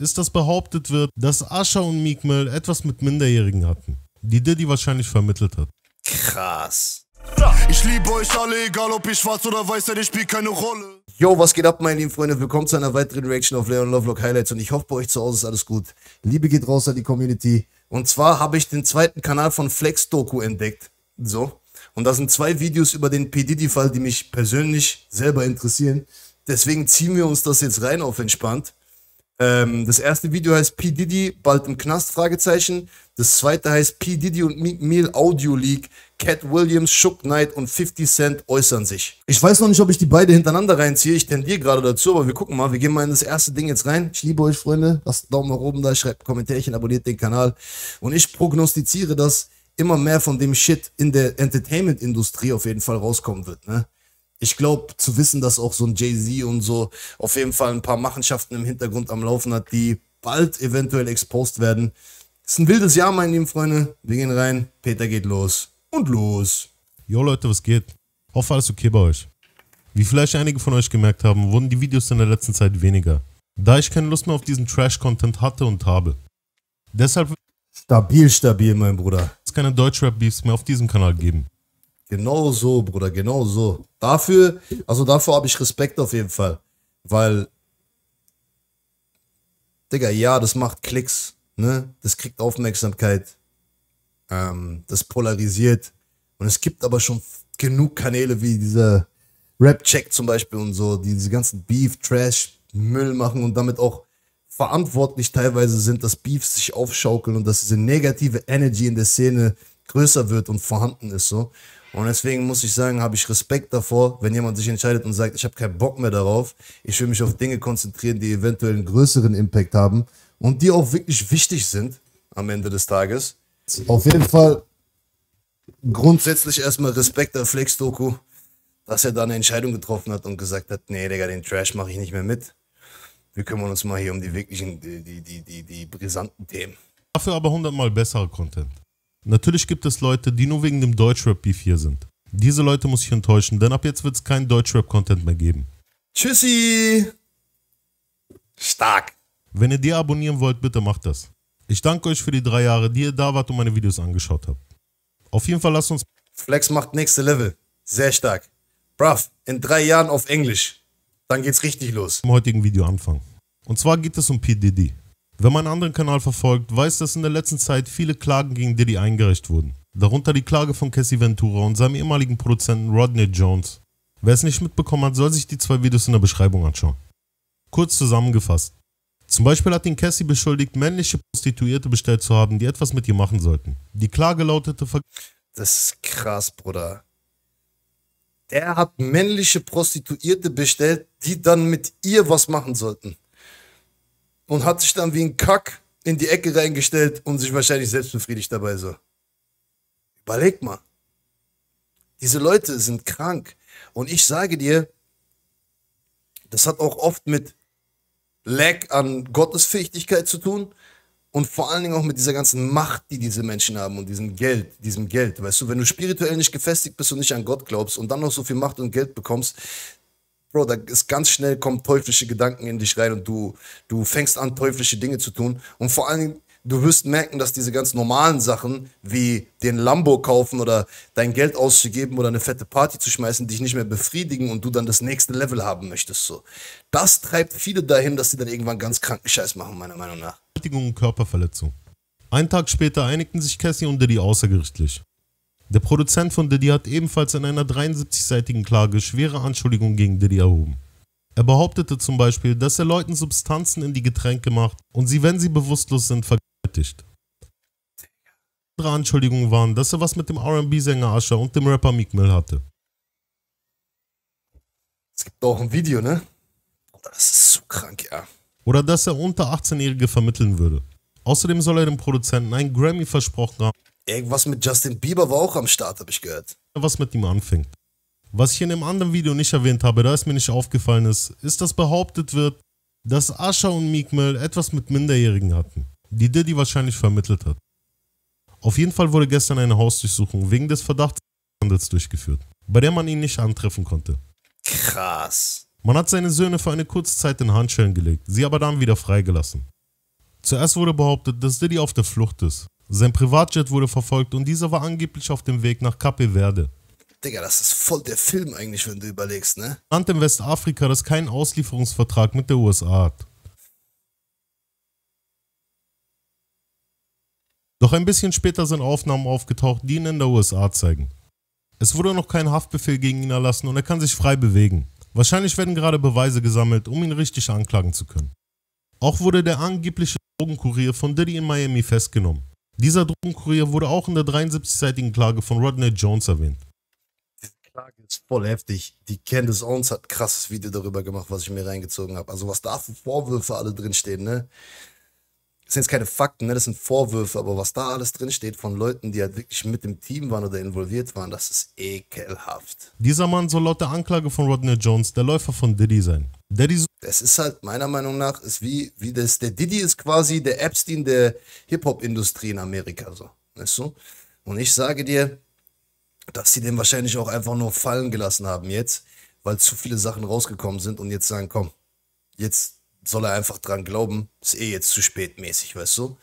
ist, dass behauptet wird, dass Asher und Meek Mill etwas mit Minderjährigen hatten, die Diddy wahrscheinlich vermittelt hat. Krass. Ich liebe euch alle, egal ob ihr schwarz oder weiß seid, ich spiele keine Rolle. Yo, was geht ab, meine lieben Freunde? Willkommen zu einer weiteren Reaction auf Leon Lovelock Highlights und ich hoffe, bei euch zu Hause ist alles gut. Liebe geht raus an die Community. Und zwar habe ich den zweiten Kanal von Flex Doku entdeckt. So. Und da sind zwei Videos über den P. Diddy-Fall, die mich persönlich selber interessieren. Deswegen ziehen wir uns das jetzt rein auf entspannt. Das erste Video heißt P. Diddy, bald im Knast, Fragezeichen. Das zweite heißt P. Diddy und Meek Mill Audio Leak. Cat Williams, Shook Knight und 50 Cent äußern sich. Ich weiß noch nicht, ob ich die beide hintereinander reinziehe. Ich tendiere gerade dazu, aber wir gucken mal. Wir gehen mal in das erste Ding jetzt rein. Ich liebe euch, Freunde. Lasst einen Daumen nach oben da, schreibt ein Kommentärchen, abonniert den Kanal. Und ich prognostiziere, dass immer mehr von dem Shit in der Entertainment-Industrie auf jeden Fall rauskommen wird, ne? Ich glaube, zu wissen, dass auch so ein Jay-Z und so auf jeden Fall ein paar Machenschaften im Hintergrund am Laufen hat, die bald eventuell exposed werden. Ist ein wildes Jahr, meine lieben Freunde. Wir gehen rein. Peter geht los. Und los. Jo Leute, was geht? Hoffe, alles okay bei euch. Wie vielleicht einige von euch gemerkt haben, wurden die Videos in der letzten Zeit weniger. Da ich keine Lust mehr auf diesen Trash-Content hatte und habe. Deshalb... Stabil, mein Bruder. Es keine Deutschrap-Beefs mehr auf diesem Kanal geben. Genau so, Bruder, genau so. Dafür, also dafür habe ich Respekt auf jeden Fall, weil, Digga, ja, das macht Klicks, ne, das kriegt Aufmerksamkeit, das polarisiert und es gibt aber schon genug Kanäle wie dieser Rap-Check zum Beispiel und so, die diese ganzen Beef, Trash, Müll machen und damit auch verantwortlich teilweise sind, dass Beefs sich aufschaukeln und dass diese negative Energy in der Szene größer wird und vorhanden ist, so. Und deswegen muss ich sagen, habe ich Respekt davor, wenn jemand sich entscheidet und sagt, ich habe keinen Bock mehr darauf, ich will mich auf Dinge konzentrieren, die eventuell einen größeren Impact haben und die auch wirklich wichtig sind am Ende des Tages. Auf jeden Fall grundsätzlich erstmal Respekt an Flex Doku, dass er da eine Entscheidung getroffen hat und gesagt hat, nee, Digga, den Trash mache ich nicht mehr mit. Wir kümmern uns mal hier um die wirklichen, die brisanten Themen. Dafür aber 100-mal besserer Content. Natürlich gibt es Leute, die nur wegen dem Deutschrap-Beef hier sind. Diese Leute muss ich enttäuschen, denn ab jetzt wird es keinen Deutschrap-Content mehr geben. Tschüssi! Stark! Wenn ihr die abonnieren wollt, bitte macht das. Ich danke euch für die 3 Jahre, die ihr da wart und meine Videos angeschaut habt. Auf jeden Fall lasst uns... Flex macht nächste Level. Sehr stark. Brav, in 3 Jahren auf Englisch. Dann geht's richtig los. Im heutigen Video anfangen. Und zwar geht es um P. Diddy. Wer meinen anderen Kanal verfolgt, weiß, dass in der letzten Zeit viele Klagen gegen Diddy eingereicht wurden. Darunter die Klage von Cassie Ventura und seinem ehemaligen Produzenten Rodney Jones. Wer es nicht mitbekommen hat, soll sich die 2 Videos in der Beschreibung anschauen. Kurz zusammengefasst. Zum Beispiel hat ihn Cassie beschuldigt, männliche Prostituierte bestellt zu haben, die etwas mit ihr machen sollten. Die Klage lautete... Das ist krass, Bruder. Der hat männliche Prostituierte bestellt, die dann mit ihr was machen sollten. Und hat sich dann wie ein Kack in die Ecke reingestellt und sich wahrscheinlich selbst befriedigt dabei so. Überleg mal. Diese Leute sind krank. Und ich sage dir, das hat auch oft mit Lack an Gottesfähigkeit zu tun und vor allen Dingen auch mit dieser ganzen Macht, die diese Menschen haben und diesem Geld. Weißt du, wenn du spirituell nicht gefestigt bist und nicht an Gott glaubst und dann noch so viel Macht und Geld bekommst, Bro, da ist ganz schnell, kommen teuflische Gedanken in dich rein und du fängst an, teuflische Dinge zu tun. Und vor allen Dingen, du wirst merken, dass diese ganz normalen Sachen, wie den Lambo kaufen oder dein Geld auszugeben oder eine fette Party zu schmeißen, dich nicht mehr befriedigen und du dann das nächste Level haben möchtest. So. Das treibt viele dahin, dass sie dann irgendwann ganz kranken Scheiß machen, meiner Meinung nach. Vergewaltigung und Körperverletzung. Einen Tag später einigten sich Cassie und Diddy außergerichtlich. Der Produzent von Diddy hat ebenfalls in einer 73-seitigen Klage schwere Anschuldigungen gegen Diddy erhoben. Er behauptete zum Beispiel, dass er Leuten Substanzen in die Getränke macht und sie, wenn sie bewusstlos sind, vergewaltigt. Andere Anschuldigungen waren, dass er was mit dem R&B-Sänger Asher und dem Rapper Meek Mill hatte. Es gibt auch ein Video, ne? Das ist so krank, ja. Oder dass er unter 18-Jährige vermitteln würde. Außerdem soll er dem Produzenten einen Grammy versprochen haben. Irgendwas mit Justin Bieber war auch am Start, habe ich gehört. Was mit ihm anfängt. Was ich in dem anderen Video nicht erwähnt habe, da es mir nicht aufgefallen ist, dass behauptet wird, dass Asher und Meek Mill etwas mit Minderjährigen hatten, die Diddy wahrscheinlich vermittelt hat. Auf jeden Fall wurde gestern eine Hausdurchsuchung wegen des Verdachts Handels durchgeführt, bei der man ihn nicht antreffen konnte. Krass. Man hat seine Söhne für eine kurze Zeit in Handschellen gelegt, sie aber dann wieder freigelassen. Zuerst wurde behauptet, dass Diddy auf der Flucht ist. Sein Privatjet wurde verfolgt und dieser war angeblich auf dem Weg nach Cape Verde. Digga, das ist voll der Film eigentlich, wenn du überlegst, ne? Land in Westafrika, das keinen Auslieferungsvertrag mit der USA hat. Doch ein bisschen später sind Aufnahmen aufgetaucht, die ihn in der USA zeigen. Es wurde noch kein Haftbefehl gegen ihn erlassen und er kann sich frei bewegen. Wahrscheinlich werden gerade Beweise gesammelt, um ihn richtig anklagen zu können. Auch wurde der angebliche Drogenkurier von Diddy in Miami festgenommen. Dieser Drogenkurier wurde auch in der 73-seitigen Klage von Rodney Jones erwähnt. Ist voll heftig. Die Candace Owens hat ein krasses Video darüber gemacht, was ich mir reingezogen habe. Also was da für Vorwürfe alle drinstehen, ne? Das sind jetzt keine Fakten, ne? Das sind Vorwürfe, aber was da alles drinsteht von Leuten, die halt wirklich mit dem Team waren oder involviert waren, das ist ekelhaft. Dieser Mann soll laut der Anklage von Rodney Jones der Läufer von Diddy sein. Das ist halt meiner Meinung nach, ist wie das, der Diddy ist quasi der Epstein der Hip-Hop-Industrie in Amerika, so, weißt du? Und ich sage dir, dass sie den wahrscheinlich auch einfach nur fallen gelassen haben jetzt, weil zu viele Sachen rausgekommen sind und jetzt sagen, komm, jetzt soll er einfach dran glauben, ist eh jetzt zu spätmäßig, weißt du?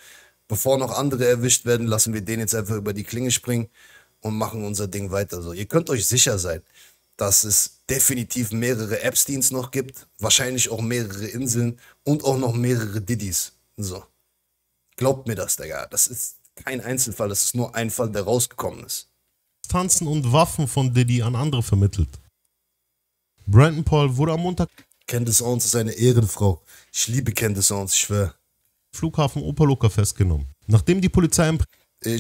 Bevor noch andere erwischt werden, lassen wir den jetzt einfach über die Klinge springen und machen unser Ding weiter. So, ihr könnt euch sicher sein, dass es definitiv mehrere Epsteins noch gibt, wahrscheinlich auch mehrere Inseln und auch noch mehrere Diddys. So, glaubt mir das, Digga. Das ist kein Einzelfall, das ist nur ein Fall, der rausgekommen ist. Tanzen und Waffen von Diddy an andere vermittelt. Brenton Paul wurde am Montag... Candace Owens ist eine Ehrenfrau. Ich liebe Candace Owens, ich schwöre. Flughafen Opa-Loka festgenommen. Nachdem die Polizei... wie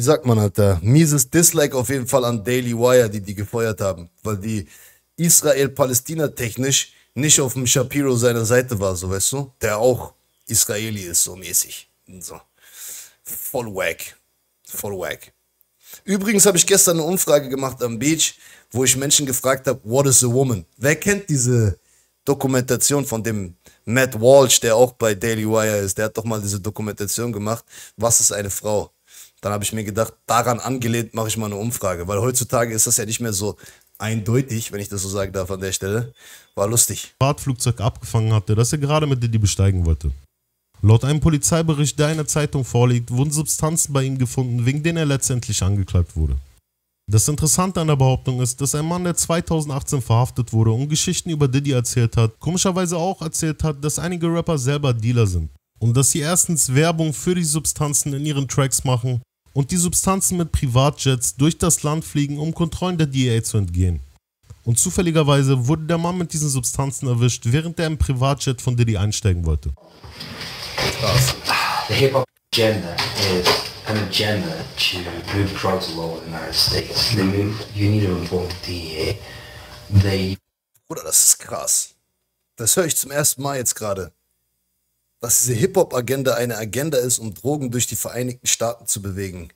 sagt man halt da? Mieses Dislike auf jeden Fall an Daily Wire, die gefeuert haben. Weil die Israel-Palästina-technisch nicht auf dem Shapiro seiner Seite war, so, weißt du? Der auch Israeli ist, so mäßig. So. Voll wack. Voll wack. Übrigens habe ich gestern eine Umfrage gemacht am Beach, wo ich Menschen gefragt habe, what is a woman? Wer kennt diese Dokumentation von dem Matt Walsh, der auch bei Daily Wire ist? Der hat doch mal diese Dokumentation gemacht, was ist eine Frau? Dann habe ich mir gedacht, daran angelehnt mache ich mal eine Umfrage, weil heutzutage ist das ja nicht mehr so eindeutig, wenn ich das so sagen darf an der Stelle. War lustig. Privatflugzeug abgefangen hatte, das er gerade mit Diddy besteigen wollte. Laut einem Polizeibericht, der einer Zeitung vorliegt, wurden Substanzen bei ihm gefunden, wegen denen er letztendlich angeklagt wurde. Das Interessante an der Behauptung ist, dass ein Mann, der 2018 verhaftet wurde und Geschichten über Diddy erzählt hat, komischerweise auch erzählt hat, dass einige Rapper selber Dealer sind und dass sie erstens Werbung für die Substanzen in ihren Tracks machen und die Substanzen mit Privatjets durch das Land fliegen, um Kontrollen der DEA zu entgehen. Und zufälligerweise wurde der Mann mit diesen Substanzen erwischt, während er im Privatjet von Diddy einsteigen wollte. The hip-hop agenda is an agenda to move drugs low in the United States. They move, you need to reform the DEA. They... Bruder, das ist krass. Das höre ich zum ersten Mal jetzt gerade. Dass diese Hip-Hop-Agenda eine Agenda ist, um Drogen durch die Vereinigten Staaten zu bewegen.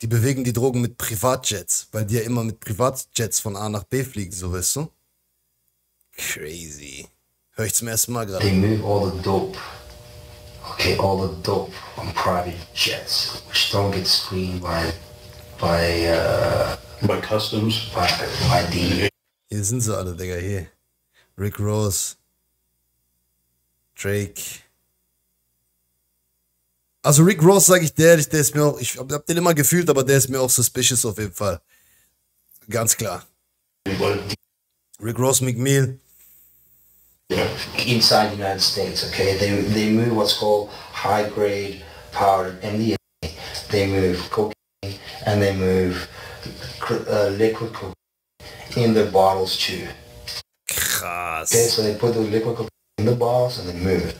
Die bewegen die Drogen mit Privatjets, weil die ja immer mit Privatjets von A nach B fliegen, so weißt du? Crazy. Höre ich zum ersten Mal gerade. They move all the dope. Okay, all the dope on private jets, which don't get screened by customs, by DEA. Hier sind sie alle, Digga, hier. Rick Ross, Drake. Also Rick Ross, sage ich dir ehrlich, der ist mir auch, ich hab den immer gefühlt, aber der ist mir auch suspicious auf jeden Fall. Ganz klar. Rick Ross, Meek Mill. Inside the United States, okay, they move what's called high-grade powdered MDMA. They move cocaine and they move liquid cocaine in their bottles too. Krass. Okay, so they put the liquid cocaine in the bottles and they move it.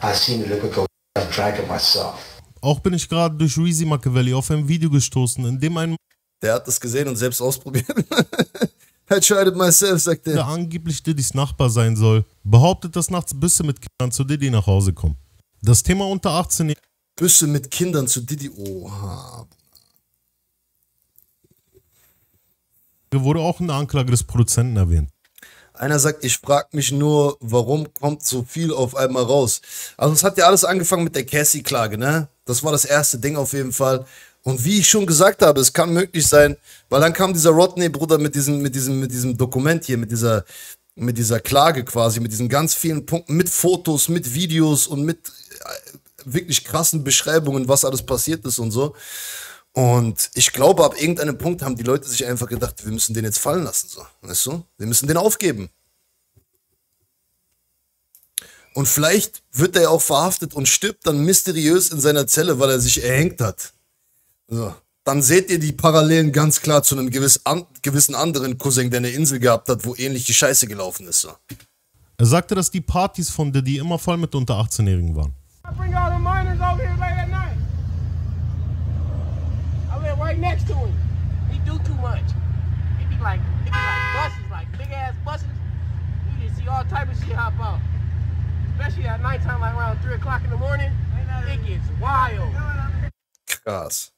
I've seen the liquid cocaine, I've drank it myself. Auch bin ich gerade durch Reesy Machiavelli auf ein Video gestoßen, in dem ein... Der hat das gesehen und selbst ausprobiert. I tried it myself, sagt er. Der angeblich Diddys Nachbar sein soll, behauptet, dass nachts Büsse mit Kindern zu Diddy nach Hause kommen. Das Thema unter 18... Büsse mit Kindern zu Diddy, oha. Wurde auch in der Anklage des Produzenten erwähnt. Einer sagt, ich frage mich nur, warum kommt so viel auf einmal raus? Also es hat ja alles angefangen mit der Cassie-Klage, ne? Das war das erste Ding auf jeden Fall. Und wie ich schon gesagt habe, es kann möglich sein, weil dann kam dieser Rodney-Bruder mit diesem Dokument hier, mit dieser mit dieser Klage quasi, mit diesen ganz vielen Punkten, mit Fotos, mit Videos und mit wirklich krassen Beschreibungen, was alles passiert ist und so. Und ich glaube, ab irgendeinem Punkt haben die Leute sich einfach gedacht, wir müssen den jetzt fallen lassen, so, weißt du? Wir müssen den aufgeben. Und vielleicht wird er ja auch verhaftet und stirbt dann mysteriös in seiner Zelle, weil er sich erhängt hat. So. Dann seht ihr die Parallelen ganz klar zu einem gewissen anderen Cousin, der eine Insel gehabt hat, wo ähnlich die Scheiße gelaufen ist. So. Er sagte, dass die Partys von Diddy immer voll mit unter 18-Jährigen waren. Krass.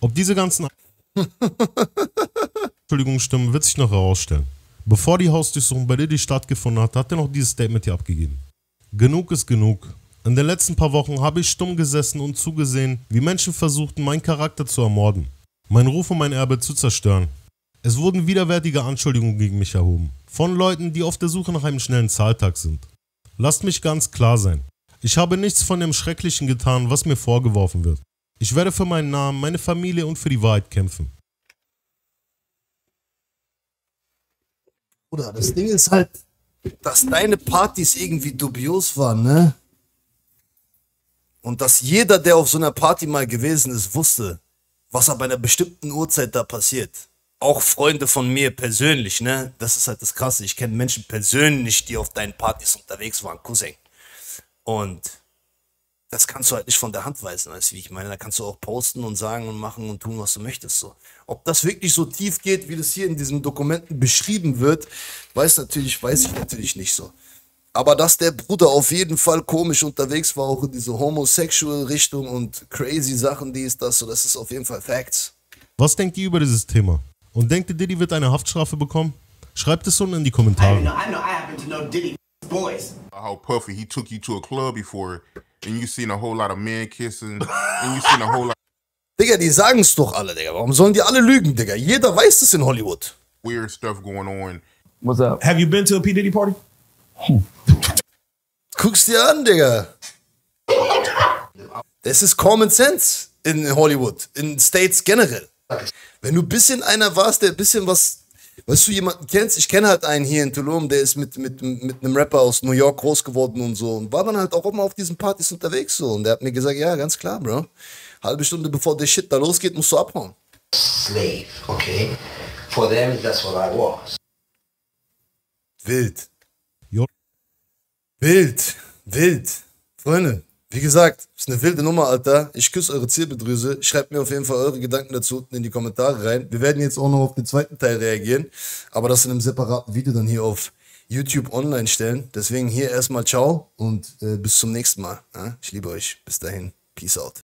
Ob diese ganzen Entschuldigung stimmen, wird sich noch herausstellen. Bevor die Hausdurchsuchung bei Diddy stattgefunden hat, hat er noch dieses Statement hier abgegeben. Genug ist genug. In den letzten paar Wochen habe ich stumm gesessen und zugesehen, wie Menschen versuchten, meinen Charakter zu ermorden, meinen Ruf und mein Erbe zu zerstören. Es wurden widerwärtige Anschuldigungen gegen mich erhoben, von Leuten, die auf der Suche nach einem schnellen Zahltag sind. Lasst mich ganz klar sein. Ich habe nichts von dem Schrecklichen getan, was mir vorgeworfen wird. Ich werde für meinen Namen, meine Familie und für die Wahrheit kämpfen. Bruder, das Ding ist halt, dass deine Partys irgendwie dubios waren, ne? Und dass jeder, der auf so einer Party mal gewesen ist, wusste, was ab einer bestimmten Uhrzeit da passiert. Auch Freunde von mir persönlich, ne? Das ist halt das Krasse. Ich kenne Menschen persönlich, die auf deinen Partys unterwegs waren, Cousin. Und das kannst du halt nicht von der Hand weisen, weißt du, wie ich meine. Da kannst du auch posten und sagen und machen und tun, was du möchtest. So. Ob das wirklich so tief geht, wie das hier in diesen Dokumenten beschrieben wird, weiß ich natürlich nicht so. Aber dass der Bruder auf jeden Fall komisch unterwegs war, auch in diese homosexuelle Richtung und crazy Sachen, das ist auf jeden Fall Facts. Was denkt ihr über dieses Thema? Und denkt ihr, Diddy wird eine Haftstrafe bekommen? Schreibt es unten in die Kommentare. How Puffy, he took you to a club before and you seen a whole lot of men kissing and you seen a whole lot. Digga, die sagen es doch alle, Digga. Warum sollen die alle lügen, Digga? Jeder weiß es in Hollywood. Weird stuff going on. What's up? Have you been to a P. Diddy party? Guck's dir an, Digga. Das ist Common Sense in Hollywood, in States generell. Wenn du ein bisschen einer warst, der ein bisschen was, weißt du, jemanden kennst, ich kenne halt einen hier in Tulum, der ist mit einem Rapper aus New York groß geworden und so und war dann halt auch immer auf diesen Partys unterwegs so und der hat mir gesagt, ja, ganz klar, Bro, halbe Stunde bevor der Shit da losgeht, musst du abhauen. Slave, okay? For them, that's what I was. Wild. Jo. Wild. Wild. Freunde. Wie gesagt, ist eine wilde Nummer, Alter. Ich küsse eure Zirbeldrüse. Schreibt mir auf jeden Fall eure Gedanken dazu unten in die Kommentare rein. Wir werden jetzt auch noch auf den zweiten Teil reagieren, aber das in einem separaten Video dann hier auf YouTube online stellen. Deswegen hier erstmal ciao und bis zum nächsten Mal. Ich liebe euch. Bis dahin. Peace out.